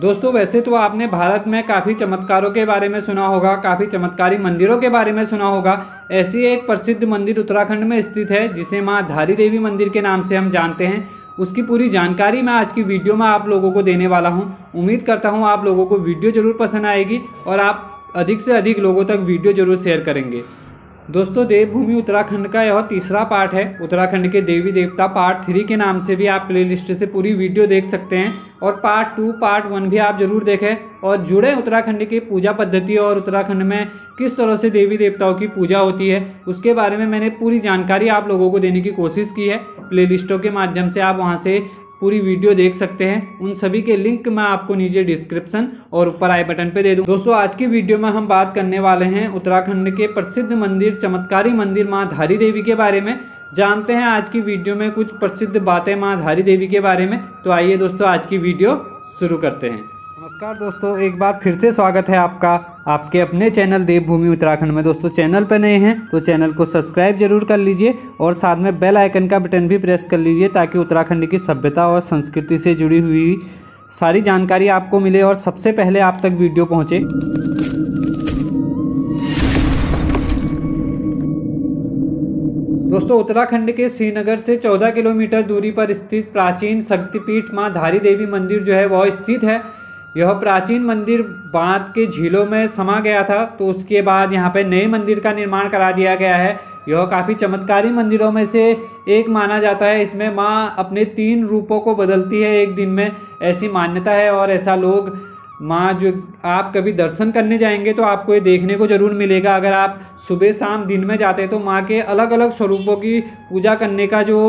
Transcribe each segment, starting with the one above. दोस्तों वैसे तो आपने भारत में काफ़ी चमत्कारों के बारे में सुना होगा, काफ़ी चमत्कारी मंदिरों के बारे में सुना होगा। ऐसी एक प्रसिद्ध मंदिर उत्तराखंड में स्थित है जिसे माँ धारी देवी मंदिर के नाम से हम जानते हैं। उसकी पूरी जानकारी मैं आज की वीडियो में आप लोगों को देने वाला हूँ। उम्मीद करता हूँ आप लोगों को वीडियो ज़रूर पसंद आएगी और आप अधिक से अधिक लोगों तक वीडियो ज़रूर शेयर करेंगे। दोस्तों देवभूमि उत्तराखंड का यह तीसरा पार्ट है। उत्तराखंड के देवी देवता पार्ट 3 के नाम से भी आप प्लेलिस्ट से पूरी वीडियो देख सकते हैं और पार्ट 2 पार्ट 1 भी आप जरूर देखें और जुड़े उत्तराखंड की पूजा पद्धति और उत्तराखंड में किस तरह से देवी देवताओं की पूजा होती है उसके बारे में मैंने पूरी जानकारी आप लोगों को देने की कोशिश की है। प्लेलिस्टों के माध्यम से आप वहाँ से पूरी वीडियो देख सकते हैं। उन सभी के लिंक मैं आपको नीचे डिस्क्रिप्शन और ऊपर आई बटन पे दे दूँ। दोस्तों आज की वीडियो में हम बात करने वाले हैं उत्तराखंड के प्रसिद्ध मंदिर, चमत्कारी मंदिर माँ धारी देवी के बारे में। जानते हैं आज की वीडियो में कुछ प्रसिद्ध बातें माँ धारी देवी के बारे में। तो आइए दोस्तों आज की वीडियो शुरू करते हैं। नमस्कार दोस्तों, एक बार फिर से स्वागत है आपका आपके अपने चैनल देवभूमि उत्तराखंड में। दोस्तों चैनल पर नए हैं तो चैनल को सब्सक्राइब जरूर कर लीजिए और साथ में बेल आइकन का बटन भी प्रेस कर लीजिए ताकि उत्तराखंड की सभ्यता और संस्कृति से जुड़ी हुई सारी जानकारी आपको मिले और सबसे पहले आप तक वीडियो पहुंचे। दोस्तों उत्तराखंड के श्रीनगर से 14 किलोमीटर दूरी पर स्थित प्राचीन शक्तिपीठ माँ धारी देवी मंदिर जो है वह स्थित है। यह प्राचीन मंदिर बांध के झीलों में समा गया था तो उसके बाद यहाँ पे नए मंदिर का निर्माण करा दिया गया है। यह काफ़ी चमत्कारी मंदिरों में से एक माना जाता है। इसमें माँ अपने 3 रूपों को बदलती है एक दिन में, ऐसी मान्यता है। और ऐसा लोग माँ जो आप कभी दर्शन करने जाएंगे तो आपको ये देखने को ज़रूर मिलेगा। अगर आप सुबह शाम दिन में जाते हैं तो माँ के अलग अलग स्वरूपों की पूजा करने का जो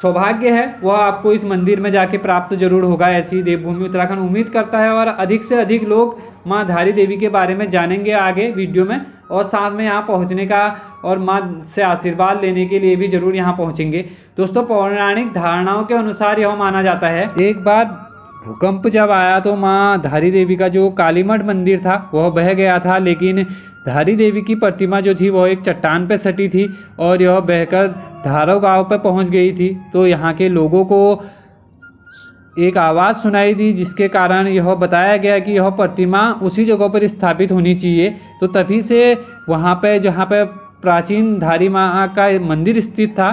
सौभाग्य है वह आपको इस मंदिर में जाके प्राप्त जरूर होगा। ऐसी देवभूमि उत्तराखंड उम्मीद करता है और अधिक से अधिक लोग माँ धारी देवी के बारे में जानेंगे आगे वीडियो में और साथ में यहाँ पहुँचने का और माँ से आशीर्वाद लेने के लिए भी जरूर यहाँ पहुँचेंगे। दोस्तों पौराणिक धारणाओं के अनुसार यह माना जाता है एक बार भूकंप जब आया तो माँ धारी देवी का जो कालीमठ मंदिर था वह बह गया था, लेकिन धारी देवी की प्रतिमा जो थी वह एक चट्टान पर सटी थी और यह बहकर धारो गांव पर पहुंच गई थी। तो यहाँ के लोगों को एक आवाज़ सुनाई दी जिसके कारण यह बताया गया कि यह प्रतिमा उसी जगह पर स्थापित होनी चाहिए। तो तभी से वहाँ पर जहाँ पर प्राचीन धारी माँ का मंदिर स्थित था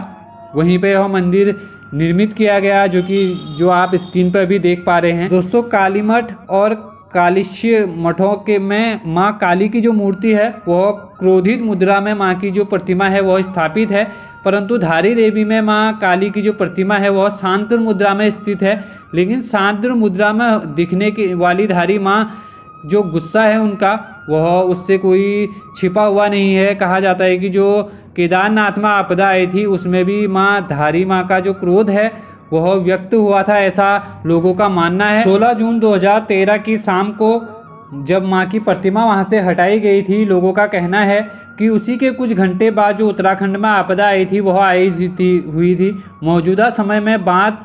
वहीं पर यह मंदिर निर्मित किया गया जो आप स्क्रीन पर भी देख पा रहे हैं। दोस्तों कालीमठ और कालिश्य मठों के में माँ काली की जो मूर्ति है वह क्रोधित मुद्रा में माँ की जो प्रतिमा है वह स्थापित है, परंतु धारी देवी में माँ काली की जो प्रतिमा है वह शांत मुद्रा में स्थित है। लेकिन शांत मुद्रा में दिखने की वाली धारी माँ जो गुस्सा है उनका वह उससे कोई छिपा हुआ नहीं है। कहा जाता है कि जो केदारनाथ में आपदा आई थी उसमें भी माँ धारी माँ का जो क्रोध है वह व्यक्त हुआ था, ऐसा लोगों का मानना है। 16 जून 2013 की शाम को जब माँ की प्रतिमा वहाँ से हटाई गई थी, लोगों का कहना है कि उसी के कुछ घंटे बाद जो उत्तराखंड में आपदा आई थी वह हुई थी। मौजूदा समय में बांध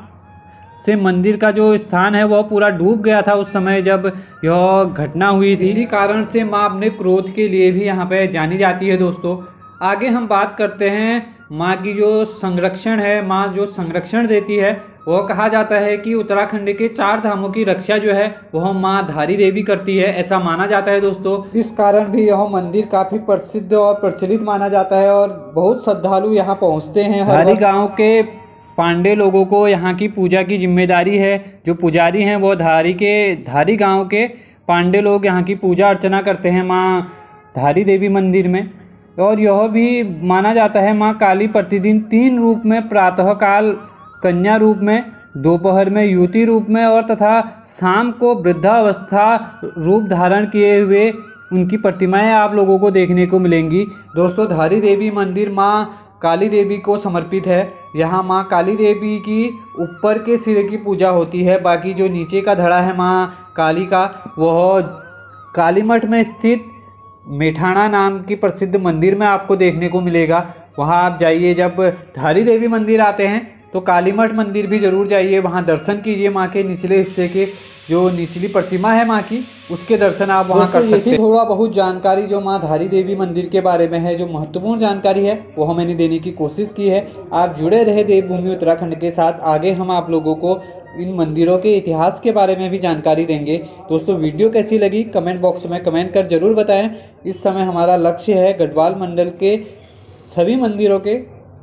से मंदिर का जो स्थान है वह पूरा डूब गया था उस समय जब यह घटना हुई थी। इसी कारण से माँ अपने क्रोध के लिए भी यहाँ पे जानी जाती है। दोस्तों आगे हम बात करते हैं माँ की जो संरक्षण है, माँ जो संरक्षण देती है वह कहा जाता है कि उत्तराखंड के 4 धामों की रक्षा जो है वह माँ धारी देवी करती है, ऐसा माना जाता है। दोस्तों इस कारण भी यह मंदिर काफ़ी प्रसिद्ध और प्रचलित माना जाता है और बहुत श्रद्धालु यहाँ पहुँचते हैं। हर गाँव के पांडे लोगों को यहाँ की पूजा की जिम्मेदारी है। जो पुजारी हैं वो धारी गांव के पांडे लोग यहाँ की पूजा अर्चना करते हैं माँ धारी देवी मंदिर में। और यह भी माना जाता है माँ काली प्रतिदिन 3 रूप में, प्रातःकाल कन्या रूप में, दोपहर में युवती रूप में और तथा शाम को वृद्धावस्था रूप धारण किए हुए उनकी प्रतिमाएँ आप लोगों को देखने को मिलेंगी। दोस्तों धारी देवी मंदिर माँ काली देवी को समर्पित है। यहाँ माँ काली देवी की ऊपर के सिर की पूजा होती है, बाकी जो नीचे का धड़ा है माँ काली का वह कालीमठ में स्थित मेठाणा नाम की प्रसिद्ध मंदिर में आपको देखने को मिलेगा। वहाँ आप जाइए। जब धारी देवी मंदिर आते हैं तो कालीमठ मंदिर भी ज़रूर जाइए, वहाँ दर्शन कीजिए। माँ के निचले हिस्से के जो निचली प्रतिमा है माँ की, उसके दर्शन आप वहाँ कर सकते हैं। थोड़ा बहुत जानकारी जो माँ धारी देवी मंदिर के बारे में है, जो महत्वपूर्ण जानकारी है, वो हम इन्हें देने की कोशिश की है। आप जुड़े रहे देवभूमि उत्तराखंड के साथ। आगे हम आप लोगों को इन मंदिरों के इतिहास के बारे में भी जानकारी देंगे। दोस्तों, वीडियो कैसी लगी कमेंट बॉक्स में कमेंट कर जरूर बताएं। इस समय हमारा लक्ष्य है गढ़वाल मंडल के सभी मंदिरों के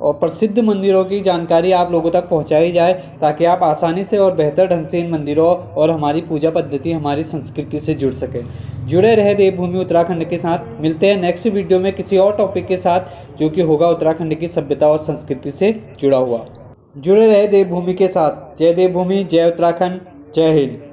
और प्रसिद्ध मंदिरों की जानकारी आप लोगों तक पहुंचाई जाए, ताकि आप आसानी से और बेहतर ढंग से इन मंदिरों और हमारी पूजा पद्धति, हमारी संस्कृति से जुड़ सकें। जुड़े रहे देवभूमि उत्तराखंड के साथ। मिलते हैं नेक्स्ट वीडियो में किसी और टॉपिक के साथ, जो कि होगा उत्तराखंड की सभ्यता और संस्कृति से जुड़ा हुआ। जुड़े रहे देवभूमि के साथ। जय देवभूमि, जय उत्तराखंड, जय हिंद।